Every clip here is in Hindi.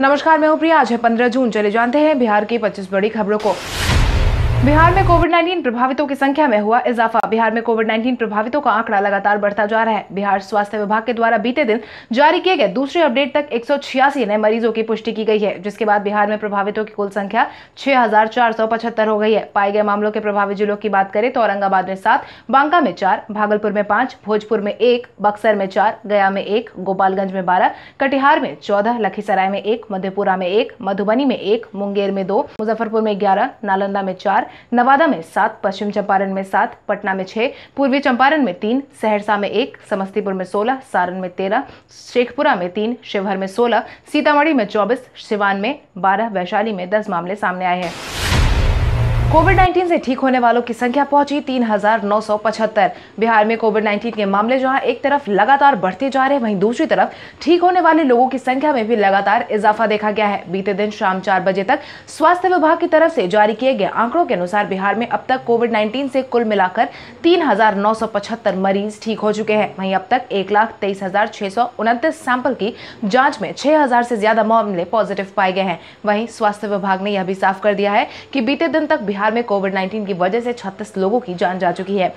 नमस्कार, मैं हूं प्रिया। आज है 15 जून। चले जानते हैं बिहार की 25 बड़ी खबरों को। बिहार में कोविड-19 प्रभावितों की संख्या में हुआ इजाफा। बिहार में कोविड-19 प्रभावितों का आंकड़ा लगातार बढ़ता जा रहा है। बिहार स्वास्थ्य विभाग के द्वारा बीते दिन जारी किए गए दूसरे अपडेट तक 186 नए मरीजों की पुष्टि की गई है, जिसके बाद बिहार में प्रभावितों की कुल संख्या 6475 हो गई है। पाए गए मामलों के प्रभावित जिलों की बात करें तो औरंगाबाद में 7, बांका में 4, भागलपुर में 5, भोजपुर में 1, बक्सर में 4, गया में 1, गोपालगंज में 12, कटिहार में 14, लखीसराय में 1, मधेपुरा में 1, मधुबनी में 1, मुंगेर में 2, मुजफ्फरपुर में 11, नालंदा में 4, नवादा में 7, पश्चिम चंपारण में 7, पटना में 6, पूर्वी चंपारण में 3, सहरसा में 1, समस्तीपुर में 16, सारण में 13, शेखपुरा में 3, शिवहर में 16, सीतामढ़ी में 24, सिवान में 12, वैशाली में 10 मामले सामने आए हैं। कोविड-19 से ठीक होने वालों की संख्या पहुंची 3975। बिहार में कोविड-19 के मामले जहां एक तरफ लगातार बढ़ते जा रहे हैं, वहीं दूसरी तरफ ठीक होने वाले लोगों की संख्या में भी लगातार इजाफा देखा गया है। बीते दिन शाम 4 बजे तक स्वास्थ्य विभाग की तरफ से जारी किए गए आंकड़ों के अनुसार बिहार में अब तक कोविड-19 से कुल मिलाकर 3975 मरीज ठीक हो चुके हैं। वहीं अब तक 1,23,629 सैंपल की जाँच में 6,000 से ज्यादा मामले पॉजिटिव पाए गए हैं। वहीं स्वास्थ्य विभाग ने यह भी साफ कर दिया है कि बीते दिन तक बिहार में कोविड-19 की वजह से 36 लोगों की जान जा चुकी है।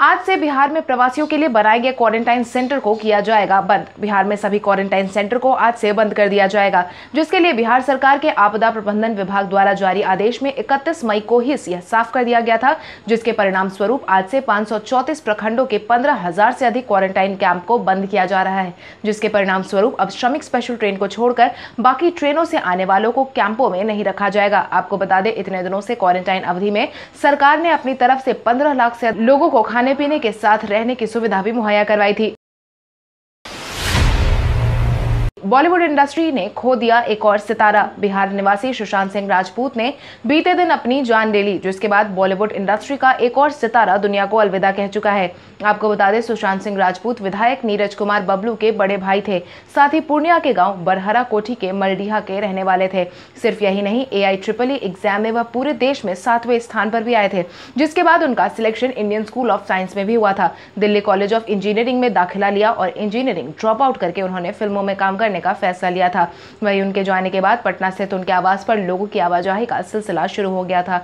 आज से बिहार में प्रवासियों के लिए बनाए गए क्वारंटाइन सेंटर को किया जाएगा बंद। बिहार में सभी क्वारंटाइन सेंटर को आज से बंद कर दिया जाएगा, जिसके लिए बिहार सरकार के आपदा प्रबंधन विभाग द्वारा जारी आदेश में 31 मई को ही यह साफ कर दिया गया था, जिसके परिणाम स्वरूप आज से 534 प्रखंडों के 15,000 से अधिक क्वारंटाइन कैंप को बंद किया जा रहा है, जिसके परिणाम स्वरूप अब श्रमिक स्पेशल ट्रेन को छोड़कर बाकी ट्रेनों से आने वालों को कैंपों में नहीं रखा जाएगा। आपको बता दें, इतने दिनों से क्वारंटाइन अवधि में सरकार ने अपनी तरफ से 15 लाख से लोगों को खाने पीने के साथ रहने की सुविधा भी मुहैया करवाई थी। बॉलीवुड इंडस्ट्री ने खो दिया एक और सितारा। बिहार निवासी सुशांत सिंह राजपूत ने बीते दिन अपनी जान ले ली, जिसके बाद बॉलीवुड इंडस्ट्री का एक और सितारा दुनिया को अलविदा कह चुका है। आपको बता दें, सुशांत सिंह राजपूत विधायक नीरज कुमार बबलू के बड़े भाई थे, साथ ही पूर्णिया के गांव बरहरा कोठी के मलडीहा के रहने वाले थे। सिर्फ यही नहीं, AIEEE एग्जाम में वह पूरे देश में 7वें स्थान पर भी आए थे, जिसके बाद उनका selection Indian school of science में भी हुआ था। दिल्ली कॉलेज ऑफ इंजीनियरिंग में दाखिला लिया और इंजीनियरिंग ड्रॉप आउट करके उन्होंने फिल्मों में काम का फैसला लिया था। वहीं उनके जाने के बाद पटना स्थित उनके आवास पर लोगों की आवाजाही का सिलसिला शुरू हो गया था।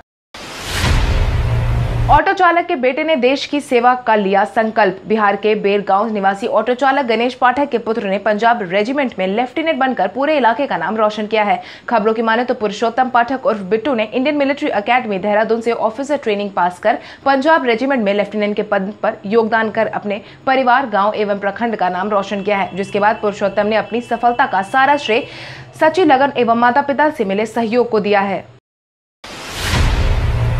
ऑटो चालक के बेटे ने देश की सेवा का लिया संकल्प। बिहार के बेरगांव निवासी ऑटो चालक गणेश पाठक के पुत्र ने पंजाब रेजिमेंट में लेफ्टिनेंट बनकर पूरे इलाके का नाम रोशन किया है। खबरों की माने तो पुरुषोत्तम पाठक उर्फ बिट्टू ने इंडियन मिलिट्री अकेडमी देहरादून से ऑफिसर ट्रेनिंग पास कर पंजाब रेजिमेंट में लेफ्टिनेंट के पद पर योगदान कर अपने परिवार, गाँव एवं प्रखंड का नाम रोशन किया है, जिसके बाद पुरुषोत्तम ने अपनी सफलता का सारा श्रेय सच्ची लगन एवं माता पिता से मिले सहयोग को दिया है।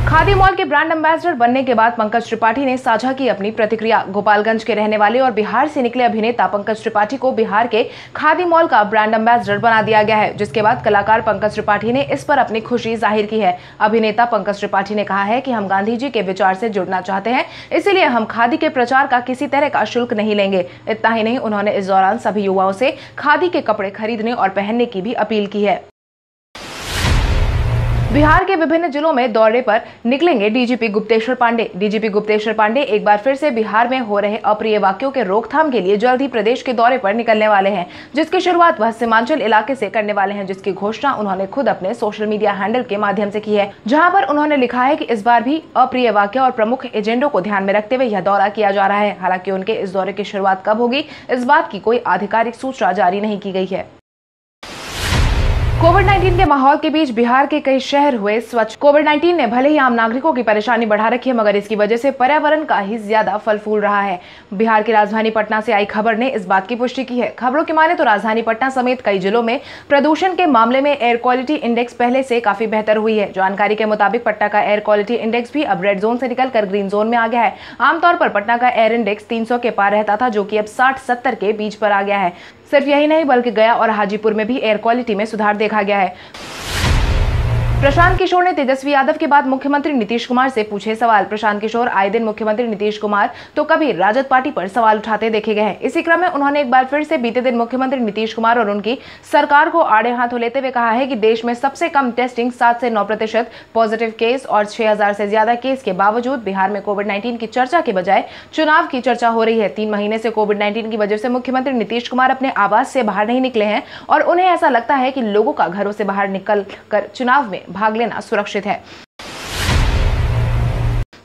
खादी मॉल के ब्रांड एम्बेसडर बनने के बाद पंकज त्रिपाठी ने साझा की अपनी प्रतिक्रिया। गोपालगंज के रहने वाले और बिहार से निकले अभिनेता पंकज त्रिपाठी को बिहार के खादी मॉल का ब्रांड एम्बेसडर बना दिया गया है, जिसके बाद कलाकार पंकज त्रिपाठी ने इस पर अपनी खुशी जाहिर की है। अभिनेता पंकज त्रिपाठी ने कहा है कि हम गांधी जी के विचार से जुड़ना चाहते हैं, इसीलिए हम खादी के प्रचार का किसी तरह का शुल्क नहीं लेंगे। इतना ही नहीं, उन्होंने इस दौरान सभी युवाओं से खादी के कपड़े खरीदने और पहनने की भी अपील की है। बिहार के विभिन्न जिलों में दौरे पर निकलेंगे डीजीपी गुप्तेश्वर पांडे। डीजीपी गुप्तेश्वर पांडे एक बार फिर से बिहार में हो रहे अप्रिय वाक्यों के रोकथाम के लिए जल्द ही प्रदेश के दौरे पर निकलने वाले हैं, जिसकी शुरुआत वह सीमांचल इलाके से करने वाले हैं, जिसकी घोषणा उन्होंने खुद अपने सोशल मीडिया हैंडल के माध्यम से की है, जहां पर उन्होंने लिखा है कि इस बार भी अप्रिय वाक्य और प्रमुख एजेंडों को ध्यान में रखते हुए यह दौरा किया जा रहा है। हालांकि उनके इस दौरे की शुरुआत कब होगी, इस बात की कोई आधिकारिक सूचना जारी नहीं की गई है। कोविड-19 के माहौल के बीच बिहार के कई शहर हुए स्वच्छ। कोविड-19 ने भले ही आम नागरिकों की परेशानी बढ़ा रखी है, मगर इसकी वजह से पर्यावरण का ही ज्यादा फल फूल रहा है। बिहार की राजधानी पटना से आई खबर ने इस बात की पुष्टि की है। खबरों की माने तो राजधानी पटना समेत कई जिलों में प्रदूषण के मामले में एयर क्वालिटी इंडेक्स पहले से काफी बेहतर हुई है। जानकारी के मुताबिक पटना का एयर क्वालिटी इंडेक्स भी अब रेड जोन से निकलकर ग्रीन जोन में आ गया है। आमतौर पर पटना का एयर इंडेक्स 300 के पार रहता था, जो कि अब 60-70 के बीच पर आ गया है। सिर्फ यही नहीं, बल्कि गया और हाजीपुर में भी एयर क्वालिटी में सुधार देखा गया है। प्रशांत किशोर ने तेजस्वी यादव के बाद मुख्यमंत्री नीतीश कुमार से पूछे सवाल। प्रशांत किशोर आए दिन मुख्यमंत्री नीतीश कुमार तो कभी राजद पार्टी पर सवाल उठाते देखे गए हैं। इसी क्रम में उन्होंने एक बार फिर से बीते दिन मुख्यमंत्री नीतीश कुमार और उनकी सरकार को आड़े हाथों लेते हुए कहा है कि देश में सबसे कम टेस्टिंग, 7 से 9% पॉजिटिव केस और 6000 से ज्यादा केस के बावजूद बिहार में कोविड-19 की चर्चा के बजाय चुनाव की चर्चा हो रही है। 3 महीने से कोविड-19 की वजह से मुख्यमंत्री नीतीश कुमार अपने आवास से बाहर नहीं निकले हैं और उन्हें ऐसा लगता है कि लोगों का घरों से बाहर निकल कर चुनाव में भाग लेना सुरक्षित है।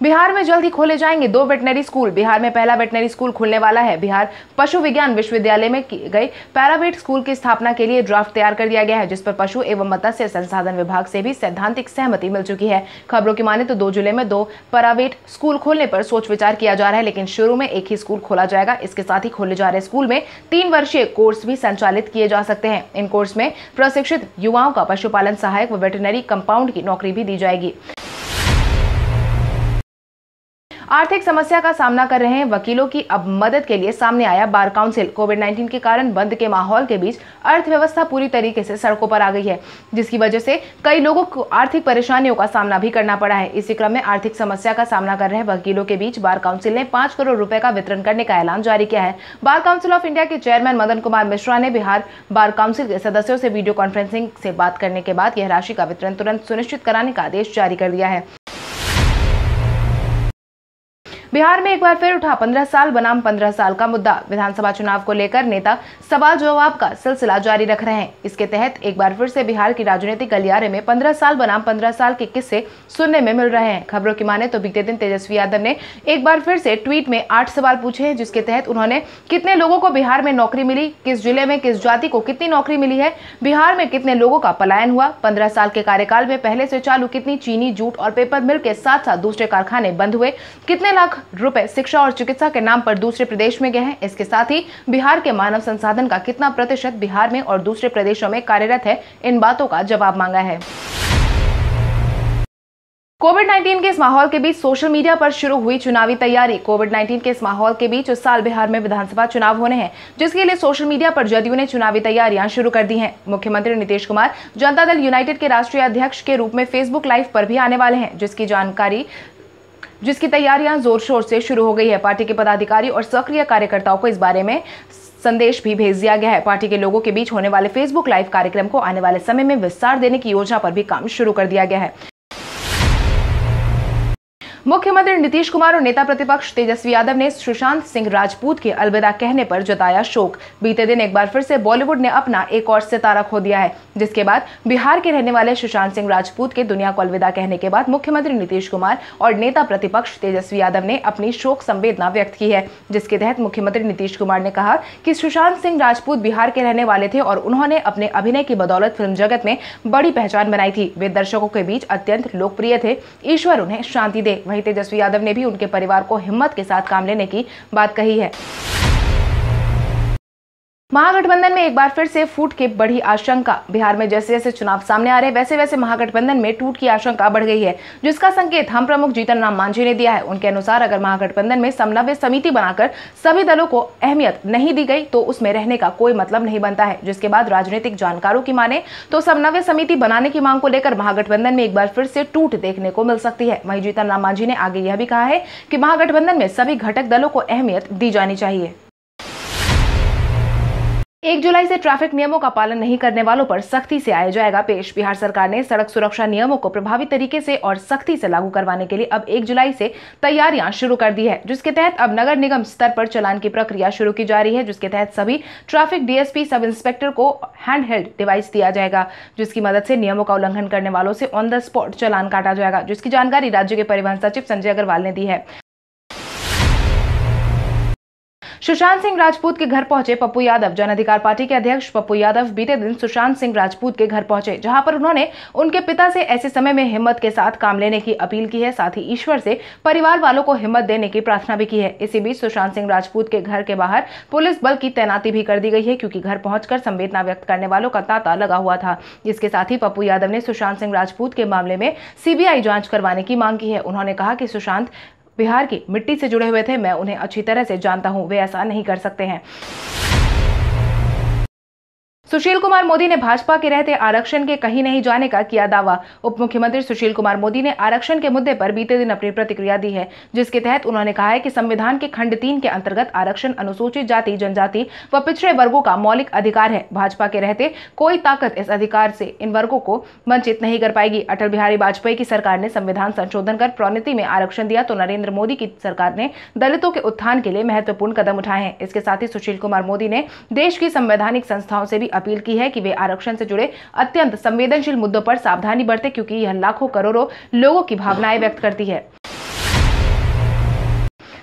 बिहार में जल्द ही खोले जाएंगे 2 वेटनरी स्कूल। बिहार में पहला वेटनरी स्कूल खुलने वाला है। बिहार पशु विज्ञान विश्वविद्यालय में की गई पैरावेट स्कूल की स्थापना के लिए ड्राफ्ट तैयार कर दिया गया है, जिस पर पशु एवं मत्स्य संसाधन विभाग से भी सैद्धांतिक सहमति मिल चुकी है। खबरों की माने तो 2 जुलाई में 2 पैरावेट स्कूल खोलने पर सोच विचार किया जा रहा है, लेकिन शुरू में एक ही स्कूल खोला जाएगा। इसके साथ ही खोले जा रहे स्कूल में 3 वर्षीय कोर्स भी संचालित किए जा सकते हैं। इन कोर्स में प्रशिक्षित युवाओं का पशुपालन सहायक व वेटनरी कंपाउंड की नौकरी भी दी जाएगी। आर्थिक समस्या का सामना कर रहे हैं वकीलों की अब मदद के लिए सामने आया बार काउंसिल। कोविड-19 के कारण बंद के माहौल के बीच अर्थव्यवस्था पूरी तरीके से सड़कों पर आ गई है, जिसकी वजह से कई लोगों को आर्थिक परेशानियों का सामना भी करना पड़ा है। इसी क्रम में आर्थिक समस्या का सामना कर रहे वकीलों के बीच बार काउंसिल ने 5 करोड़ रुपए का वितरण करने का ऐलान जारी किया है। बार काउंसिल ऑफ इंडिया के चेयरमैन मदन कुमार मिश्रा ने बिहार बार काउंसिल के सदस्यों से वीडियो कॉन्फ्रेंसिंग से बात करने के बाद यह राशि का वितरण तुरंत सुनिश्चित कराने का आदेश जारी कर दिया है। बिहार में एक बार फिर उठा 15 साल बनाम 15 साल का मुद्दा। विधानसभा चुनाव को लेकर नेता सवाल जवाब का सिलसिला जारी रख रहे हैं। इसके तहत एक बार फिर से बिहार की राजनीतिक गलियारे में 15 साल बनाम 15 साल के किस्से सुनने में मिल रहे हैं। खबरों की माने तो बीते दिन तेजस्वी यादव ने एक बार फिर से ट्वीट में 8 सवाल पूछे हैं, जिसके तहत उन्होंने कितने लोगों को बिहार में नौकरी मिली, किस जिले में किस जाति को कितनी नौकरी मिली है, बिहार में कितने लोगों का पलायन हुआ, 15 साल के कार्यकाल में पहले से चालू कितनी चीनी, जूट और पेपर मिल के साथ साथ दूसरे कारखाने बंद हुए, कितने लाख रुपए शिक्षा और चिकित्सा के नाम पर दूसरे प्रदेश में गए हैं। इसके साथ ही बिहार के मानव संसाधन का कितना प्रतिशत बिहार में और दूसरे प्रदेशों में कार्यरत है, इन बातों का जवाब मांगा है। कोविड-19 के इस माहौल के बीच सोशल मीडिया पर शुरू हुई चुनावी तैयारी। कोविड-19 के इस माहौल के बीच इस साल बिहार में विधानसभा चुनाव होने हैं, जिसके लिए सोशल मीडिया पर जदयू ने चुनावी तैयारियां शुरू कर दी हैं। मुख्यमंत्री नीतीश कुमार जनता दल यूनाइटेड के राष्ट्रीय अध्यक्ष के रूप में फेसबुक लाइव पर भी आने वाले हैं, जिसकी तैयारियां जोर शोर से शुरू हो गई है। पार्टी के पदाधिकारी और सक्रिय कार्यकर्ताओं को इस बारे में संदेश भी भेज दिया गया है। पार्टी के लोगों के बीच होने वाले फेसबुक लाइव कार्यक्रम को आने वाले समय में विस्तार देने की योजना पर भी काम शुरू कर दिया गया है। मुख्यमंत्री नीतीश कुमार और नेता प्रतिपक्ष तेजस्वी यादव ने सुशांत सिंह राजपूत के अलविदा कहने पर जताया शोक। बीते दिन एक बार फिर से बॉलीवुड ने अपना एक और सितारा खो दिया है, जिसके बाद बिहार के रहने वाले सुशांत सिंह राजपूत के दुनिया को अलविदा कहने के बाद मुख्यमंत्री नीतीश कुमार और नेता प्रतिपक्ष तेजस्वी यादव ने अपनी शोक संवेदना व्यक्त की है। जिसके तहत मुख्यमंत्री नीतीश कुमार ने कहा कि सुशांत सिंह राजपूत बिहार के रहने वाले थे और उन्होंने अपने अभिनय की बदौलत फिल्म जगत में बड़ी पहचान बनाई थी। वे दर्शकों के बीच अत्यंत लोकप्रिय थे। ईश्वर उन्हें शांति दे। तेजस्वी यादव ने भी उनके परिवार को हिम्मत के साथ काम लेने की बात कही है। महागठबंधन में एक बार फिर से फूट की बढ़ी आशंका। बिहार में जैसे जैसे चुनाव सामने आ रहे वैसे वैसे महागठबंधन में टूट की आशंका बढ़ गई है, जिसका संकेत हम प्रमुख जीतन राम मांझी ने दिया है। उनके अनुसार अगर महागठबंधन में समन्वय समिति बनाकर सभी दलों को अहमियत नहीं दी गई तो उसमें रहने का कोई मतलब नहीं बनता है। जिसके बाद राजनीतिक जानकारों की माने तो समन्वय समिति बनाने की मांग को लेकर महागठबंधन में एक बार फिर से टूट देखने को मिल सकती है। वहीं जीतन राम मांझी ने आगे यह भी कहा है कि महागठबंधन में सभी घटक दलों को अहमियत दी जानी चाहिए। 1 जुलाई से ट्रैफिक नियमों का पालन नहीं करने वालों पर सख्ती से आया जाएगा पेश। बिहार सरकार ने सड़क सुरक्षा नियमों को प्रभावी तरीके से और सख्ती से लागू करवाने के लिए अब 1 जुलाई से तैयारियां शुरू कर दी है, जिसके तहत अब नगर निगम स्तर पर चालान की प्रक्रिया शुरू की जा रही है। जिसके तहत सभी ट्रैफिक डीएसपी सब इंस्पेक्टर को हैंडहेल्ड डिवाइस दिया जाएगा, जिसकी मदद से नियमों का उल्लंघन करने वालों से ऑन द स्पॉट चालान काटा जाएगा, जिसकी जानकारी राज्य के परिवहन सचिव संजय अग्रवाल ने दी है। सुशांत सिंह राजपूत के घर पहुंचे पप्पू यादव। जन अधिकार पार्टी के अध्यक्ष पप्पू यादव बीते दिन सुशांत सिंह राजपूत के घर पहुंचे, जहां पर उन्होंने उनके पिता से ऐसे समय में हिम्मत के साथ काम लेने की अपील की है। साथ ही ईश्वर से परिवार वालों को हिम्मत देने की प्रार्थना भी की है। इसी बीच सुशांत सिंह राजपूत के घर के बाहर पुलिस बल की तैनाती भी कर दी गई है, क्योंकि घर पहुंचकर संवेदना व्यक्त करने वालों का तांता लगा हुआ था। इसके साथ ही पप्पू यादव ने सुशांत सिंह राजपूत के मामले में सीबीआई जांच करवाने की मांग की है। उन्होंने कहा कि सुशांत बिहार की मिट्टी से जुड़े हुए थे, मैं उन्हें अच्छी तरह से जानता हूं, वे ऐसा नहीं कर सकते हैं। सुशील कुमार मोदी ने भाजपा के रहते आरक्षण के कहीं नहीं जाने का किया दावा। उप मुख्यमंत्री सुशील कुमार मोदी ने आरक्षण के मुद्दे पर बीते दिन अपनी प्रतिक्रिया दी है, जिसके तहत उन्होंने कहा है कि संविधान के खंड 3 के अंतर्गत आरक्षण अनुसूचित जाति, जनजाति व पिछड़े वर्गों का मौलिक अधिकार है। भाजपा के रहते कोई ताकत इस अधिकार से इन वर्गों को वंचित नहीं कर पाएगी। अटल बिहारी वाजपेयी की सरकार ने संविधान संशोधन कर प्रोन्नति में आरक्षण दिया, तो नरेंद्र मोदी की सरकार ने दलितों के उत्थान के लिए महत्वपूर्ण कदम उठाए हैं। इसके साथ ही सुशील कुमार मोदी ने देश की संवैधानिक संस्थाओं से भी अपील की है कि वे आरक्षण से जुड़े अत्यंत संवेदनशील मुद्दों पर सावधानी बरतें, क्योंकि यह लाखों करोड़ों लोगों की भावनाएं व्यक्त करती है।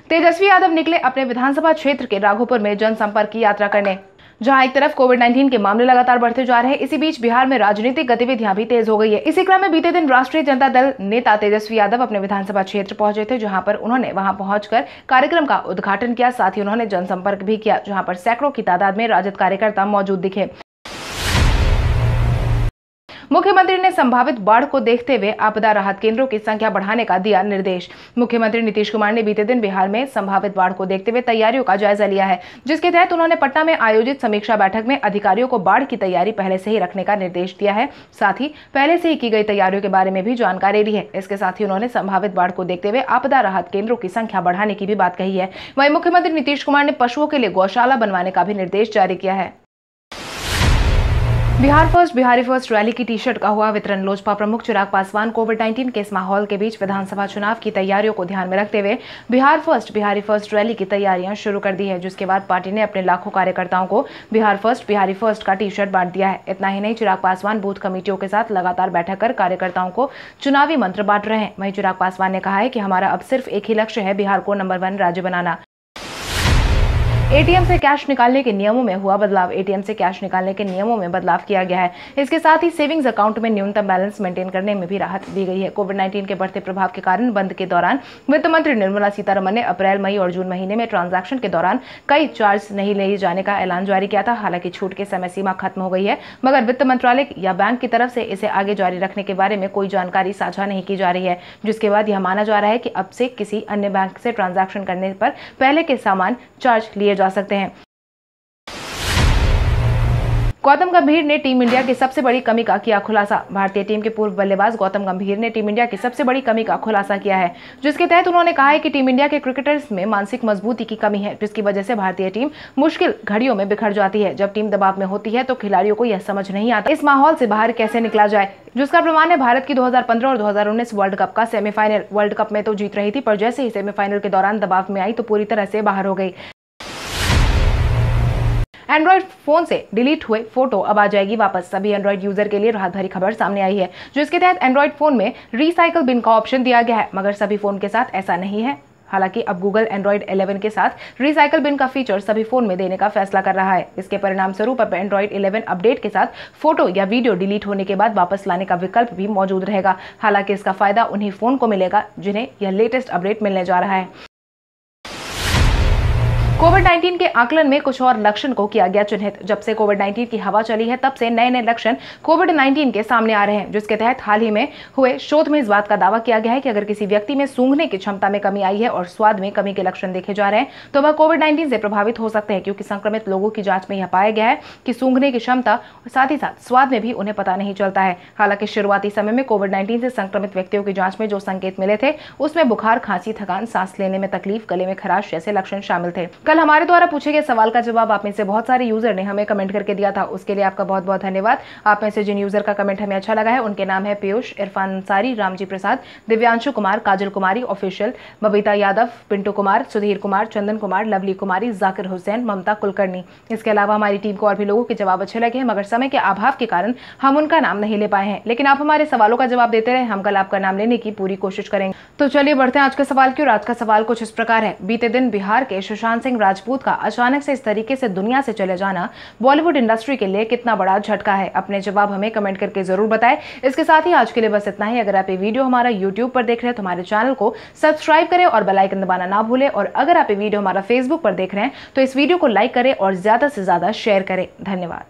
तेजस्वी यादव निकले अपने विधानसभा क्षेत्र के राघोपुर में जनसंपर्क की यात्रा करने, जहां एक तरफ कोविड-19 के मामले लगातार बढ़ते जा रहे हैं, इसी बीच बिहार में राजनीतिक गतिविधियां भी तेज हो गई है। इसी क्रम में बीते दिन राष्ट्रीय जनता दल नेता तेजस्वी यादव अपने विधानसभा क्षेत्र पहुंचे थे, जहां पर उन्होंने वहां पहुंचकर कार्यक्रम का उद्घाटन किया। साथ ही उन्होंने जनसंपर्क भी किया, जहां पर सैकड़ों की तादाद में राजद कार्यकर्ता मौजूद दिखे। मुख्यमंत्री ने संभावित बाढ़ को देखते हुए आपदा राहत केंद्रों की संख्या बढ़ाने का दिया निर्देश। मुख्यमंत्री नीतीश कुमार ने बीते दिन बिहार में संभावित बाढ़ को देखते हुए तैयारियों का जायजा लिया है, जिसके तहत उन्होंने पटना में आयोजित समीक्षा बैठक में अधिकारियों को बाढ़ की तैयारी पहले से ही रखने का निर्देश दिया है। साथ ही पहले से ही की गई तैयारियों के बारे में भी जानकारी दी है। इसके साथ ही उन्होंने संभावित बाढ़ को देखते हुए आपदा राहत केंद्रों की संख्या बढ़ाने की भी बात कही है। वहीं मुख्यमंत्री नीतीश कुमार ने पशुओं के लिए गौशाला बनवाने का भी निर्देश जारी किया है। Bihar first Bihari first rally की टी शर्ट का हुआ वितरण। लोजपा प्रमुख चिराग पासवान कोविड-19 के इस माहौल के बीच विधानसभा चुनाव की तैयारियों को ध्यान में रखते हुए Bihar first Bihari first rally की तैयारियां शुरू कर दी है, जिसके बाद पार्टी ने अपने लाखों कार्यकर्ताओं को बिहार फर्स्ट बिहारी फर्स्ट का टी शर्ट बांट दिया है। इतना ही नहीं, चिराग पासवान बूथ कमेटियों के साथ लगातार बैठक कर कार्यकर्ताओं को चुनावी मंत्र बांट रहे हैं। वहीं चिराग पासवान ने कहा है कि हमारा अब सिर्फ एक ही लक्ष्य है, बिहार को नंबर 1 राज्य बनाना। एटीएम से कैश निकालने के नियमों में हुआ बदलाव। एटीएम से कैश निकालने के नियमों में बदलाव किया गया है। इसके साथ ही सेविंग्स अकाउंट में न्यूनतम बैलेंस मेंटेन करने में भी राहत दी गई है। कोविड-19 के बढ़ते प्रभाव के कारण बंद के दौरान वित्त मंत्री निर्मला सीतारमण ने अप्रैल, मई और जून महीने में ट्रांजैक्शन के दौरान कई चार्ज नहीं लिए जाने का ऐलान जारी किया था। हालांकि छूट की समय सीमा खत्म हो गई है, मगर वित्त मंत्रालय या बैंक की तरफ से इसे आगे जारी रखने के बारे में कोई जानकारी साझा नहीं की जा रही है, जिसके बाद यह माना जा रहा है कि अब से किसी अन्य बैंक से ट्रांजैक्शन करने पर पहले के समान चार्ज लिए जा सकते हैं। गौतम गंभीर ने टीम इंडिया की सबसे बड़ी कमी का किया खुलासा। भारतीय टीम के पूर्व बल्लेबाज गौतम गंभीर ने टीम इंडिया की सबसे बड़ी कमी का खुलासा किया है, जिसके तहत उन्होंने कहा है कि टीम इंडिया के क्रिकेटर्स में मानसिक मजबूती की कमी है, जिसकी वजह से भारतीय टीम मुश्किल घड़ियों में बिखर जाती है। जब टीम दबाव में होती है तो खिलाड़ियों को यह समझ नहीं आता इस माहौल से बाहर कैसे निकला जाए, जिसका प्रमाण है भारत की 2015 और 2019 वर्ल्ड कप का सेमीफाइनल। वर्ल्ड कप में तो जीत रही थी, पर जैसे ही सेमीफाइनल के दौरान दबाव में आई तो पूरी तरह से बाहर हो गई। एंड्रॉइड फोन से डिलीट हुए फोटो अब आ जाएगी वापस। सभी एंड्रॉइड यूजर के लिए राहत भरी खबर सामने आई है, जिसके तहत एंड्रॉइड फोन में रिसाइकल बिन का ऑप्शन दिया गया है, मगर सभी फोन के साथ ऐसा नहीं है। हालांकि अब गूगल एंड्रॉइड 11 के साथ रिसाइकल बिन का फीचर सभी फोन में देने का फैसला कर रहा है। इसके परिणाम स्वरूप अब एंड्रॉइड 11 अपडेट के साथ फोटो या वीडियो डिलीट होने के बाद वापस लाने का विकल्प भी मौजूद रहेगा। हालांकि इसका फायदा उन्हीं फोन को मिलेगा जिन्हें यह लेटेस्ट अपडेट मिलने जा रहा है। कोविड-19 के आकलन में कुछ और लक्षण को किया गया चिन्हित। जब से कोविड-19 की हवा चली है, तब से नए नए लक्षण कोविड-19 के सामने आ रहे हैं, जिसके तहत हाल ही में हुए शोध में इस बात का दावा किया गया है कि अगर किसी व्यक्ति में सूंघने की क्षमता में कमी आई है और स्वाद में कमी के लक्षण देखे जा रहे हैं, तो वह कोविड-19 से प्रभावित हो सकते हैं, क्योंकि संक्रमित लोगों की जांच में यह पाया गया है कि सूंघने की क्षमता और साथ ही साथ स्वाद में भी उन्हें पता नहीं चलता है। हालांकि शुरुआती समय में कोविड-19 से संक्रमित व्यक्तियों की जांच में जो संकेत मिले थे, उसमें बुखार, खांसी, थकान, सांस लेने में तकलीफ, गले में खराश जैसे लक्षण शामिल थे। कल हमारे द्वारा पूछे गए सवाल का जवाब आप में से बहुत सारे यूजर ने हमें कमेंट करके दिया था, उसके लिए आपका बहुत बहुत धन्यवाद। आप में से जिन यूजर का कमेंट हमें अच्छा लगा है, उनके नाम है पीयूष, इरफान अंसारी, रामजी प्रसाद, दिव्यांशु कुमार, काजल कुमारी ऑफिशियल, बबीता यादव, पिंटू कुमार, सुधीर कुमार, चंदन कुमार, लवली कुमारी, जाकिर हुसैन, ममता कुलकर्णी। इसके अलावा हमारी टीम को और भी लोगों के जवाब अच्छे लगे हैं, मगर समय के अभाव के कारण हम उनका नाम नहीं ले पाए हैं। लेकिन आप हमारे सवालों का जवाब देते रहे, हम कल आपका नाम लेने की पूरी कोशिश करेंगे। तो चलिए बढ़ते हैं आज के सवाल की ओर। आज का सवाल कुछ इस प्रकार है। बीते दिन बिहार के सुशांत सिंह राजपूत का अचानक से इस तरीके से दुनिया से चले जाना बॉलीवुड इंडस्ट्री के लिए कितना बड़ा झटका है। अपने जवाब हमें कमेंट करके जरूर बताएं। इसके साथ ही आज के लिए बस इतना ही। अगर आप ये वीडियो हमारा YouTube पर देख रहे हैं तो हमारे चैनल को सब्सक्राइब करें और बेल आइकन दबाना ना भूलें। और अगर आप ये वीडियो हमारा Facebook पर देख रहे हैं तो इस वीडियो को लाइक करें और ज्यादा से ज्यादा शेयर करें। धन्यवाद।